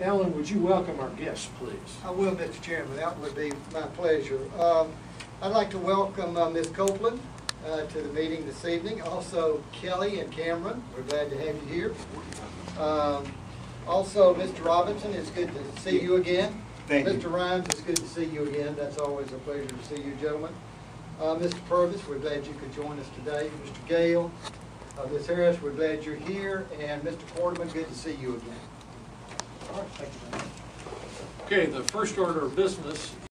Alan, would you welcome our guests, please? I will, Mr. Chairman. That would be my pleasure. I'd like to welcome Ms. Copeland to the meeting this evening. Also, Kelly and Cameron, we're glad to have you here. Also, Mr. Robinson, it's good to see you again. Thank you. Mr. Rhymes, it's good to see you again. That's always a pleasure to see you, gentlemen. Mr. Purvis, we're glad you could join us today. Mr. Gale, Ms. Harris, we're glad you're here. And Mr. Quarterman, good to see you again. All right, thank you very much. Okay, the first order of business